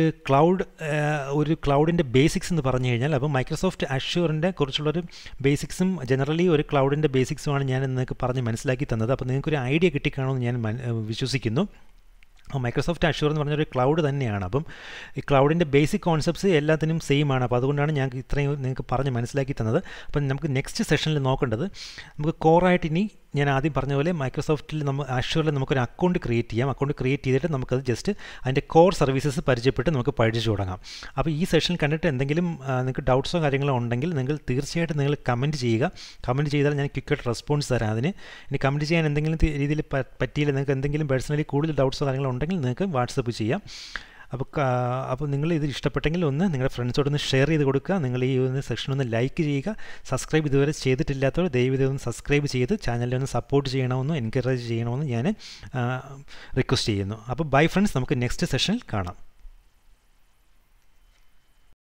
ക്ലൗഡിൻ്റെ ബേസിക്സ് എന്ന് പറഞ്ഞു കഴിഞ്ഞാൽ. അപ്പോൾ മൈക്രോസോഫ്റ്റ് അഷ്യൂറിൻ്റെ കുറിച്ചുള്ളൊരു ബേസിക്സും ജനറലി ഒരു ക്ലൗഡിൻ്റെ ബേസിക്സുമാണ് ഞാൻ നിങ്ങൾക്ക് പറഞ്ഞ് മനസ്സിലാക്കി തന്നത്. അപ്പോൾ നിങ്ങൾക്കൊരു ഐഡിയ കിട്ടിക്കാണുമെന്ന് ഞാൻ വിശ്വസിക്കുന്നു. മൈക്രോസോഫ്റ്റ് അഷ്യൂർ എന്ന് പറഞ്ഞൊരു ക്ലൗഡ് തന്നെയാണ്. അപ്പം ഈ ക്ലൗഡിൻ്റെ ബേസിക് കോൺസെപ്റ്റ്സ് എല്ലാത്തിനും സെയിം ആണ്. അപ്പോൾ അതുകൊണ്ടാണ് ഞാൻ ഇത്രയും നിങ്ങൾക്ക് പറഞ്ഞ് മനസ്സിലാക്കി തന്നത്. അപ്പം നമുക്ക് നെക്സ്റ്റ് സെഷനിൽ നോക്കേണ്ടത് നമുക്ക് കോറായിട്ട് ഇനി ഞാൻ ആദ്യം പറഞ്ഞ പോലെ മൈക്രോസോഫ്റ്റിൽ നമ്മൾ ആഷൂറിൽ നമുക്കൊരു അക്കൗണ്ട് ക്രിയേറ്റ് ചെയ്യാം. അക്കൗണ്ട് ക്രിയേറ്റ് ചെയ്തിട്ട് നമുക്കത് ജസ്റ്റ് അതിൻ്റെ കോർ സർവീസസ് പരിചയപ്പെട്ട് നമുക്ക് പഠിച്ചു തുടങ്ങാം. അപ്പോൾ ഈ സെഷൻ കണ്ടിട്ട് എന്തെങ്കിലും നിങ്ങൾക്ക് ഡൗട്ട്സോ കാര്യങ്ങളോ ഉണ്ടെങ്കിൽ നിങ്ങൾ തീർച്ചയായിട്ടും നിങ്ങൾ കമൻറ്റ് ചെയ്യുക. കമൻറ്റ് ചെയ്താൽ ഞാൻ ക്വിക്കായിട്ട് റെസ്പോൺസ് തരാം അതിന്. ഇനി കമൻറ്റ് ചെയ്യാൻ എന്തെങ്കിലും രീതിയിൽ പറ്റിയില്ല, നിങ്ങൾക്ക് എന്തെങ്കിലും പേഴ്സണലി കൂടുതൽ ഡൗട്ട്സോ കാര്യങ്ങളോ ഉണ്ടെങ്കിൽ നിങ്ങൾക്ക് വാട്സപ്പ് ചെയ്യാം. അപ്പോൾ നിങ്ങൾ ഇത് ഇഷ്ടപ്പെട്ടെങ്കിൽ ഒന്ന് നിങ്ങളുടെ ഫ്രണ്ട്സോടൊന്ന് ഷെയർ ചെയ്ത് കൊടുക്കുക. നിങ്ങൾ ഈ ഒന്ന് സെക്ഷൻ ഒന്ന് ലൈക്ക് ചെയ്യുക. സബ്സ്ക്രൈബ് ഇതുവരെ ചെയ്തിട്ടില്ലാത്തവർ ദയവ് ഇതൊന്ന് സബ്സ്ക്രൈബ് ചെയ്ത് ചാനലിൽ ഒന്ന് സപ്പോർട്ട് ചെയ്യണമെന്നും എൻകറേജ് ചെയ്യണമെന്നും ഞാൻ റിക്വസ്റ്റ് ചെയ്യുന്നു. അപ്പോൾ ബൈ ഫ്രണ്ട്സ്, നമുക്ക് നെക്സ്റ്റ് സെഷനിൽ കാണാം.